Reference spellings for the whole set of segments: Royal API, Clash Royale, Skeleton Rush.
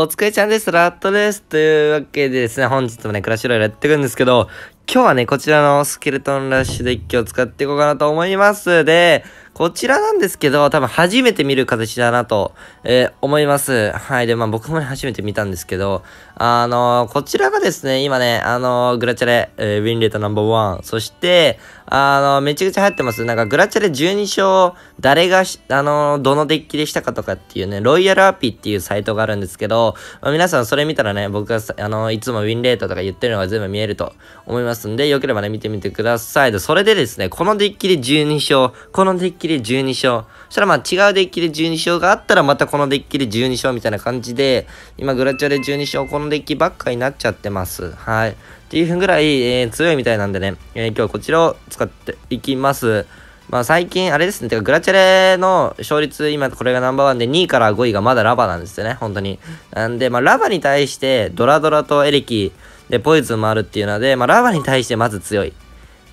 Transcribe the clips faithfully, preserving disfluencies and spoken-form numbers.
お疲れちゃんです。ラットです。というわけでですね、本日もね、クラッシュロイヤルやっていくんですけど、今日はね、こちらのスケルトンラッシュデッキを使っていこうかなと思います。で、こちらなんですけど、多分初めて見る形だなと、えー、思います。はい。で、まあ僕もね、初めて見たんですけど、あのー、こちらがですね、今ね、あのー、グラチャレ、えー、ウィンレートナンバーワン、そして、あのー、めちゃくちゃ流行ってます。なんかグラチャレじゅうに勝、誰がし、あのー、どのデッキでしたかとかっていうね、ロイヤルアピっていうサイトがあるんですけど、まあ、皆さんそれ見たらね、僕が、あのー、いつもウィンレートとか言ってるのが全部見えると思いますんで、よければね、見てみてください。で、それでですね、このデッキでじゅうに勝、このデッキででじゅうに勝。そしたらまあ違うデッキでじゅうに勝があったらまたこのデッキでじゅうに勝みたいな感じで、今グラチャレじゅうに勝このデッキばっかになっちゃってます。はい。っていうぐらい、えー、強いみたいなんでね、えー、今日はこちらを使っていきます。まあ最近あれですね、てかグラチャレの勝率今これがナンバーワンでにいからごいがまだラバなんですよね、本当に。なんでまあラバに対してドラドラとエレキでポイズンもあるっていうので、まあラバに対してまず強い。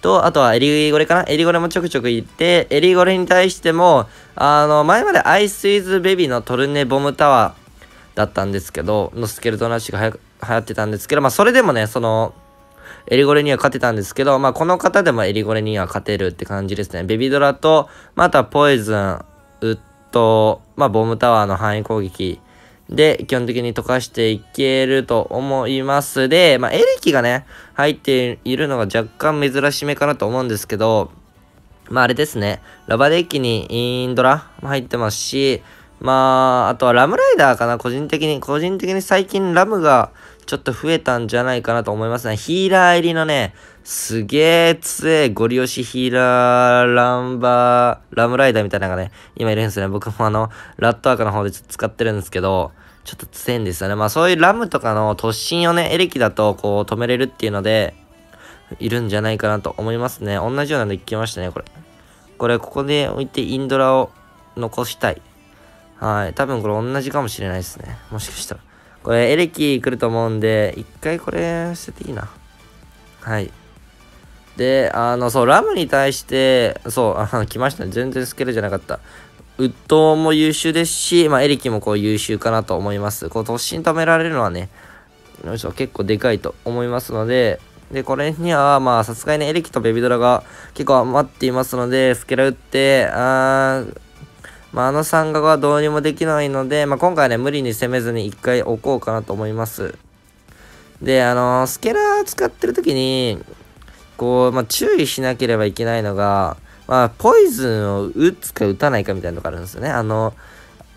と、あとはエリゴレかなエリゴレもちょくちょく行って、エリゴレに対しても、あの、前までアイスイズベビーのトルネボムタワーだったんですけど、のスケルトンラッシュが流行ってたんですけど、まあそれでもね、その、エリゴレには勝てたんですけど、まあこの方でもエリゴレには勝てるって感じですね。ベビドラと、またポイズン、ウッド、まあボムタワーの範囲攻撃で、基本的に溶かしていけると思います。で、まあ、エレキがね、入っているのが若干珍しめかなと思うんですけど、まあ、あれですね。ラバデッキにインドラも入ってますし、まあ、あとはラムライダーかな、個人的に。個人的に最近ラムがちょっと増えたんじゃないかなと思いますね。ヒーラー入りのね、すげー強えゴリ押しヒーラー、ランバー、ラムライダーみたいなのがね、今いるんですよね。僕もあの、ラットワークの方でちょっと使ってるんですけど、ちょっと強えんですよね。まあそういうラムとかの突進をね、エレキだとこう止めれるっていうので、いるんじゃないかなと思いますね。同じようなので行きましたね、これ。これ、ここで置いてインドラを残したい。はい。多分これ同じかもしれないですね。もしかしたら。これエレキ来ると思うんで、一回これ捨てていいな。はい。で、あの、そう、ラムに対して、そう、あの、来ましたね。全然スケルじゃなかった。ウッドも優秀ですし、まあ、エレキもこう優秀かなと思います。こう、突進止められるのはね、よいしょ、結構でかいと思いますので、で、これには、まあ、さすがにエレキとベビドラが結構余っていますので、スケル打って、あー、まあ、あの三角はどうにもできないので、まあ、今回ね、無理に攻めずに一回置こうかなと思います。で、あのー、スケラー使ってる時に、こう、まあ、注意しなければいけないのが、まあ、ポイズンを打つか打たないかみたいなのがあるんですよね。あの、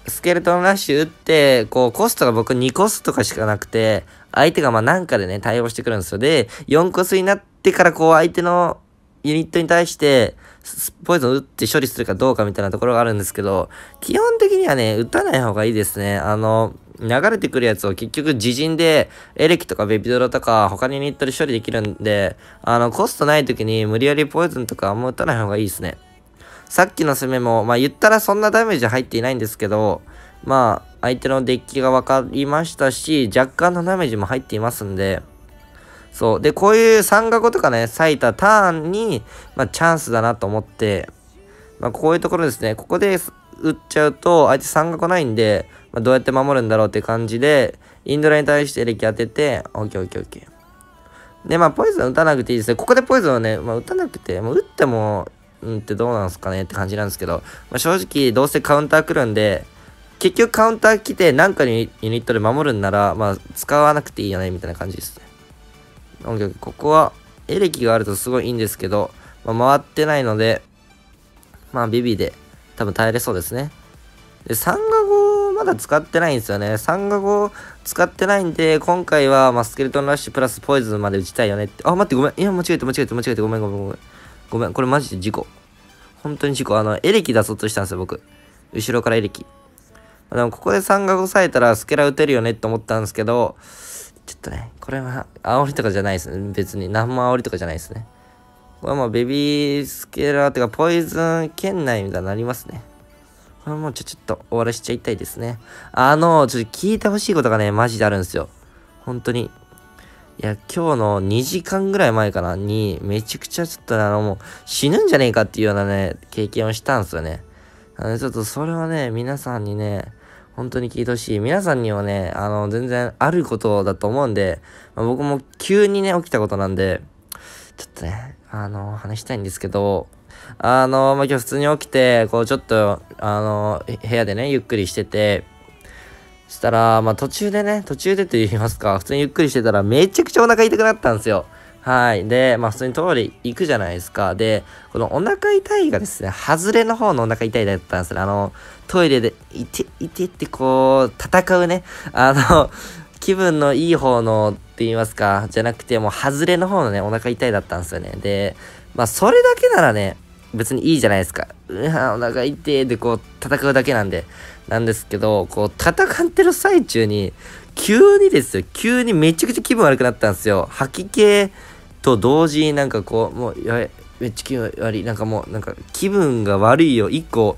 スケルトンラッシュ打って、こう、コストが僕にコストとかしかなくて、相手がまあなんかでね、対応してくるんですよ。で、よんコスになってから、こう、相手の、ユニットに対してポイズンを打って処理するかどうかみたいなところがあるんですけど、基本的にはね、打たない方がいいですね。あの、流れてくるやつを結局自陣でエレキとかベビドラとか他のユニットで処理できるんで、あの、コストない時に無理やりポイズンとかあんま打たない方がいいですね。さっきの攻めも、まあ言ったらそんなダメージ入っていないんですけど、まあ相手のデッキが分かりましたし、若干のダメージも入っていますんで、そう。で、こういう三角とかね、割いたターンに、まあ、チャンスだなと思って、まあ、こういうところですね。ここで打っちゃうと、相手三角ないんで、まあ、どうやって守るんだろうって感じで、インドラに対してエレキ当てて、オッケーオッケーオッケー。で、まあ、ポイズン打たなくていいですね。ここでポイズンをね、まあ、打たなくて、もう打っても、うんってどうなんすかねって感じなんですけど、まあ、正直、どうせカウンター来るんで、結局カウンター来て、なんかにユニットで守るんなら、まあ、使わなくていいよね、みたいな感じですね。ここはエレキがあるとすごいいいんですけど、まあ、回ってないので、まあビビで多分耐えれそうですね。で、サンガゴまだ使ってないんですよね。サンガゴ使ってないんで、今回はまあスケルトンラッシュプラスポイズンまで打ちたいよねって。あ、待ってごめん。いや、間違えて間違えて間違えてごめんごめんごめん。ごめん。これマジで事故。本当に事故。あの、エレキ出そうとしたんですよ、僕。後ろからエレキ。でもここでサンガゴさえたらスケラ打てるよねって思ったんですけど、ちょっとね、これは煽りとかじゃないですね。別に何も煽りとかじゃないですね。これはもうベビースケラーというかポイズン圏内みたいになりますね。これはもうちょ、ちょっと終わらしちゃいたいですね。あの、ちょっと聞いてほしいことがね、マジであるんですよ。本当に。いや、今日のにじかんぐらい前かなに、めちゃくちゃちょっとあの、もう死ぬんじゃねえかっていうようなね、経験をしたんですよね。あの、ちょっとそれはね、皆さんにね、本当に聞いてほしい。皆さんにはね、あの、全然あることだと思うんで、まあ、僕も急にね、起きたことなんで、ちょっとね、あの、話したいんですけど、あの、まあ、今日普通に起きて、こう、ちょっと、あの、部屋でね、ゆっくりしてて、したら、まあ、途中でね、途中でと言いますか、普通にゆっくりしてたら、めちゃくちゃお腹痛くなったんですよ。はい。で、まあ、普通に通り行くじゃないですか。で、このお腹痛いがですね、外れの方のお腹痛いだったんですよ。あの、トイレで、いて、いてってこう、戦うね。あの、気分のいい方のって言いますか、じゃなくて、もう外れの方のね、お腹痛いだったんですよね。で、まあ、それだけならね、別にいいじゃないですか。うわ、お腹痛いでこう、戦うだけなんで、なんですけど、こう、戦ってる最中に、急にですよ、急にめちゃくちゃ気分悪くなったんですよ。吐き気と同時になんかこう、もう、やべ、めっちゃ気分悪い。なんかもう、なんか気分が悪いよ。一個、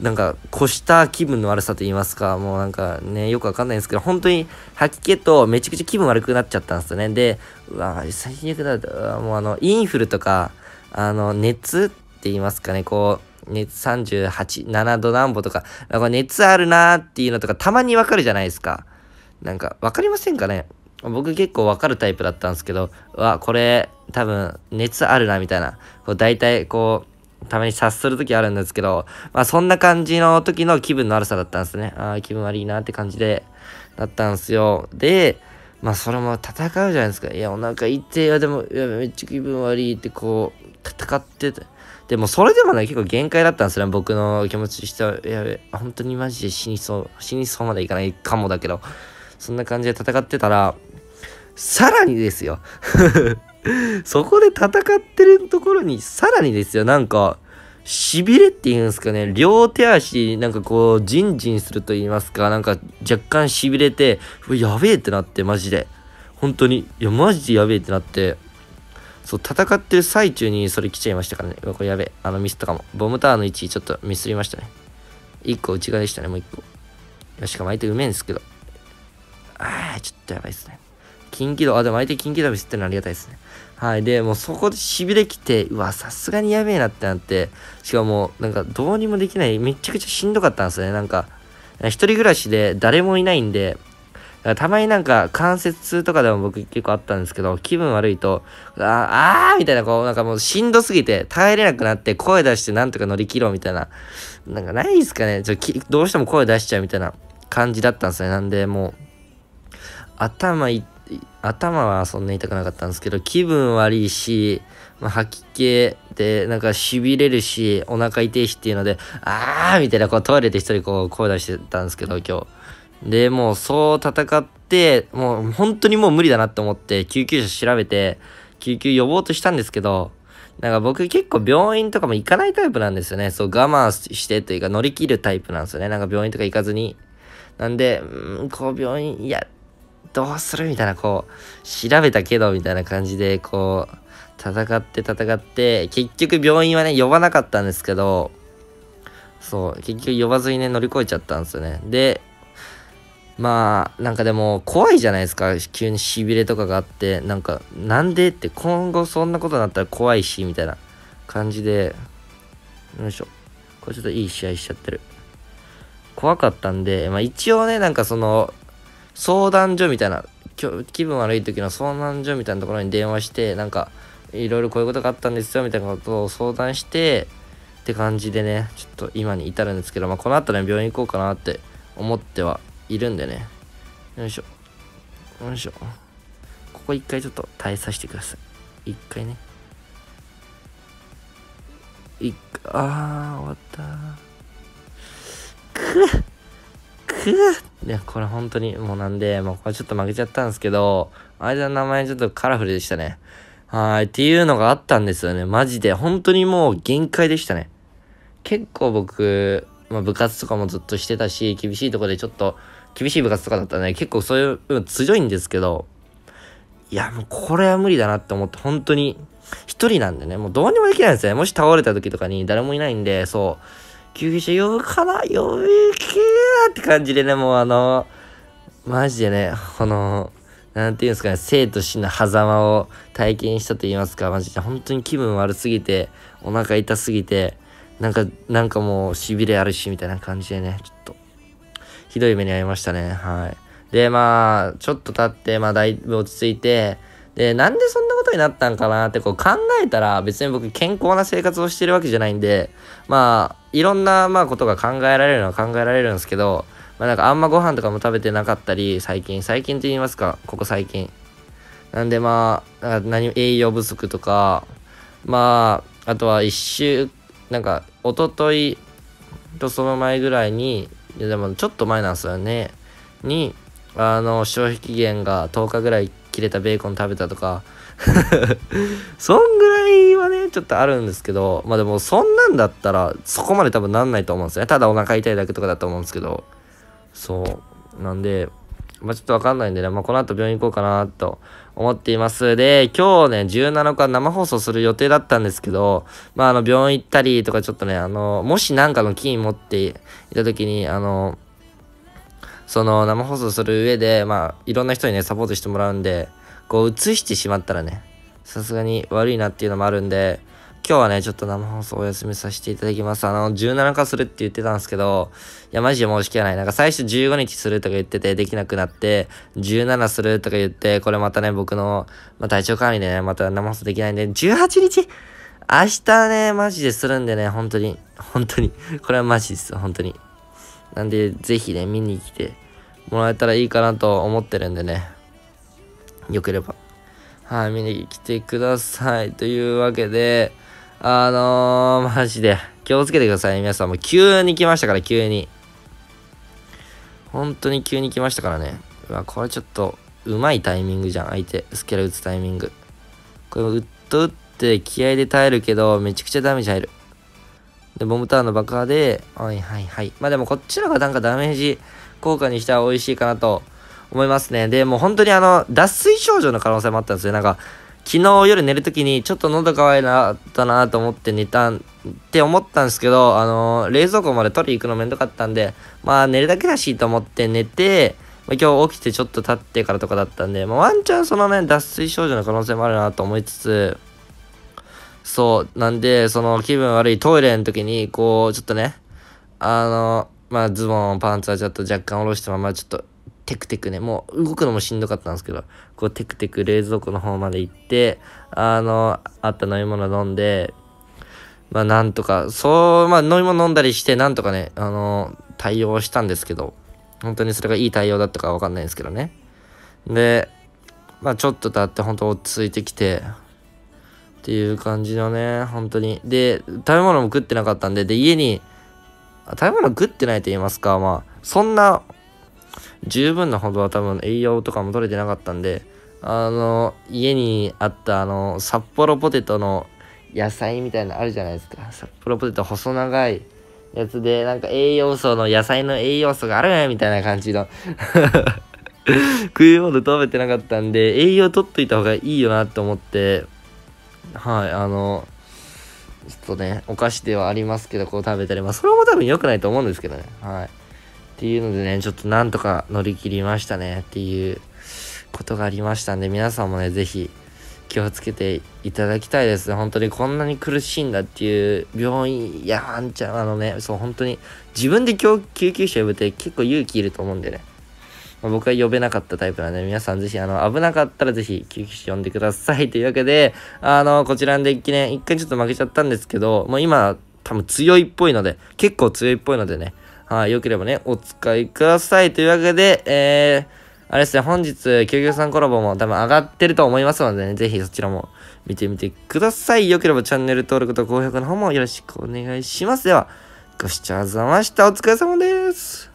なんか、越した気分の悪さと言いますか、もうなんかね、よくわかんないんですけど、本当に吐き気とめちゃくちゃ気分悪くなっちゃったんですよね。で、うわ、最悪だ、うわ、もうあの、インフルとか、あの、熱って言いますかね、こう、熱さんじゅうはち、ななどなんぼとか、なんか熱あるなーっていうのとか、たまにわかるじゃないですか。なんか、わかりませんかね？僕結構わかるタイプだったんですけど、うわ、これ、多分、熱あるな、みたいな。こう、大体、こう、たまに察するときあるんですけど、まあ、そんな感じの時の気分の悪さだったんですね。ああ、気分悪いなって感じで、だったんですよ。で、まあ、それも戦うじゃないですか。いや、お腹痛いよ。でも、いや、めっちゃ気分悪いって、こう、戦ってて。でも、それでもね、結構限界だったんですよね。僕の気持ちとしては、いや、本当にマジで死にそう、死にそうまでいかないかもだけど、そんな感じで戦ってたら、さらにですよ。そこで戦ってるところに、さらにですよ、なんか、痺れって言うんですかね、両手足、なんかこう、ジンジンすると言いますか、なんか若干痺れて、やべえってなって、マジで。本当に、いや、マジでやべえってなって、そう、戦ってる最中にそれ来ちゃいましたからね。うわ、これやべえ。あの、ミスったかも。ボムタワーの位置、ちょっとミスりましたね。一個内側でしたね、もう一個。しかも相手うめえんですけど。ああ、ちょっとやばいですね。近畿道、あ、でも相手近畿道ミスってるのありがたいですね。はい。で、もうそこで痺れきて、うわ、さすがにやべえなってなって、しかも、なんかどうにもできない、めちゃくちゃしんどかったんですよね。なんか、一人暮らしで誰もいないんで、たまになんか関節痛とかでも僕結構あったんですけど、気分悪いと、ああーみたいな、こう、なんかもうしんどすぎて耐えれなくなって声出してなんとか乗り切ろうみたいな、なんかないですかね。ちょきどうしても声出しちゃうみたいな感じだったんですね。なんで、もう、頭い、頭はそんな痛くなかったんですけど、気分悪いし、まあ、吐き気で、なんか痺れるし、お腹痛いしっていうので、あーみたいな、こう、トイレで一人こう、声出してたんですけど、今日。で、もう、そう戦って、もう、本当にもう無理だなと思って、救急車調べて、救急呼ぼうとしたんですけど、なんか僕結構病院とかも行かないタイプなんですよね。そう、我慢してというか、乗り切るタイプなんですよね。なんか病院とか行かずに。なんで、うん、こう、病院、いや、どうするみたいな、こう、調べたけど、みたいな感じで、こう、戦って戦って、結局病院はね、呼ばなかったんですけど、そう、結局呼ばずにね、乗り越えちゃったんですよね。で、まあ、なんかでも、怖いじゃないですか。急に痺れとかがあって、なんか、なんでって、今後そんなことになったら怖いし、みたいな感じで、よいしょ。これちょっといい試合しちゃってる。怖かったんで、まあ一応ね、なんかその、相談所みたいな、気分悪い時の相談所みたいなところに電話して、なんか、いろいろこういうことがあったんですよ、みたいなことを相談して、って感じでね、ちょっと今に至るんですけど、まあ、この後ね、病院行こうかなって思ってはいるんでね。よいしょ。よいしょ。ここ一回ちょっと耐えさせてください。一回ね。一回、あー、終わった。くっくっいや、これ本当に、もうなんで、まあ、これちょっと負けちゃったんですけど、相手の名前ちょっとカラフルでしたね。はい、っていうのがあったんですよね。マジで、本当にもう限界でしたね。結構僕、まあ、部活とかもずっとしてたし、厳しいとこでちょっと、厳しい部活とかだったらね、結構そういう部分強いんですけど、いや、もうこれは無理だなって思って、本当に、一人なんでね、もうどうにもできないんですね。もし倒れた時とかに誰もいないんで、そう、救急車呼ぶかな呼ぶけーって感じでね、もうあの、マジでね、この、なんていうんですかね、生と死の狭間を体験したと言いますか、マジで本当に気分悪すぎて、お腹痛すぎて、なんか、なんかもう痺れあるし、みたいな感じでね、ちょっと、ひどい目に遭いましたね。はい。で、まあ、ちょっと経って、まあ、だいぶ落ち着いて、で、なんでそんなことになったんかなってこう考えたら、別に僕健康な生活をしてるわけじゃないんで、まあ、いろんな、まあ、ことが考えられるのは考えられるんですけど、まあ、なんかあんまご飯とかも食べてなかったり、最近、最近と言いますか、ここ最近。なんでまあ、なんか何栄養不足とか、まあ、あとは一週、なんか、おとといとその前ぐらいに、いやでもちょっと前なんですよね、に、あの、消費期限がとおかぐらい切れたベーコン食べたとか、そんぐらいはね、ちょっとあるんですけど、まあでもそんなんだったら、そこまで多分なんないと思うんですよね。ただお腹痛いだけとかだと思うんですけど、そう。なんで、まあちょっとわかんないんでね、まあこの後病院行こうかなと思っています。で、今日ね、じゅうなのか生放送する予定だったんですけど、まああの病院行ったりとかちょっとね、あの、もしなんかの菌持っていた時に、あの、その生放送する上で、まあいろんな人にね、サポートしてもらうんで、こう移してしまったらね、さすがに悪いなっていうのもあるんで、今日はね、ちょっと生放送お休みさせていただきます。あの、じゅうなのかするって言ってたんですけど、いや、マジで申し訳ない。なんか最初じゅうごにちするとか言ってて、できなくなって、じゅうななするとか言って、これまたね、僕の、まあ、体調管理でね、また生放送できないんで、じゅうはちにち明日ね、マジでするんでね、本当に、本当に、これはマジです、本当に。なんで、ぜひね、見に来てもらえたらいいかなと思ってるんでね、よければ。はい、見に来てください。というわけで、あのー、マジで、気をつけてください、皆さん。もう急に来ましたから、急に。本当に急に来ましたからね。うわ、これちょっと、うまいタイミングじゃん、相手。スケラ打つタイミング。これも、ウッと打って、気合で耐えるけど、めちゃくちゃダメージ入る。で、ボムタワーの爆破で、はいはいはい。まあでも、こっちの方がなんかダメージ効果にしたら美味しいかなと思いますね。で、もう本当にあの、脱水症状の可能性もあったんですよ。なんか、昨日夜寝るときにちょっと喉乾いたなと思って寝たんって思ったんですけど、あのー、冷蔵庫まで取り行くのめんどかったんで、まあ寝るだけだしと思って寝て、まあ、今日起きてちょっと経ってからとかだったんで、まあ、ワンチャンそのね、脱水症状の可能性もあるなと思いつつ、そう、なんで、その気分悪いトイレの時に、こう、ちょっとね、あのー、まあズボン、パンツはちょっと若干下ろしたままちょっと、テクテクね、もう動くのもしんどかったんですけど、こうテクテク冷蔵庫の方まで行って、あの、あった飲み物飲んで、まあなんとか、そう、まあ飲み物飲んだりして、なんとかね、あの、対応したんですけど、本当にそれがいい対応だったかわかんないんですけどね。で、まあちょっと経って本当落ち着いてきて、っていう感じのね、本当に。で、食べ物も食ってなかったんで、で、家に、食べ物食ってないと言いますか、まあ、そんな、十分なほどは多分栄養とかも取れてなかったんで、あの家にあったあの札幌ポテトの野菜みたいなのあるじゃないですか。札幌ポテト細長いやつで、なんか栄養素の野菜の栄養素があるねみたいな感じの食い物食べてなかったんで、栄養取っといた方がいいよなと思って、はい、あのちょっとね、お菓子ではありますけどこう食べたり、まあそれも多分良くないと思うんですけどね、はい、っていうのでね、ちょっとなんとか乗り切りましたねっていうことがありましたんで、皆さんもね、ぜひ気をつけていただきたいですね。本当にこんなに苦しいんだっていう病院、いや、ワンちゃん、あのね、そう、本当に自分で救急車呼ぶって結構勇気いると思うんでね。まあ、僕は呼べなかったタイプなんで、皆さんぜひ、あの、危なかったらぜひ救急車呼んでください。というわけで、あの、こちらのデッキね、一回ちょっと負けちゃったんですけど、もう今、多分強いっぽいので、結構強いっぽいのでね、はい、良ければね、お使いください。というわけで、えー、あれですね、本日、きゅうきょうさんコラボも多分上がってると思いますのでね、ぜひそちらも見てみてください。良ければチャンネル登録と高評価の方もよろしくお願いします。では、ご視聴ありがとうございました。お疲れ様です。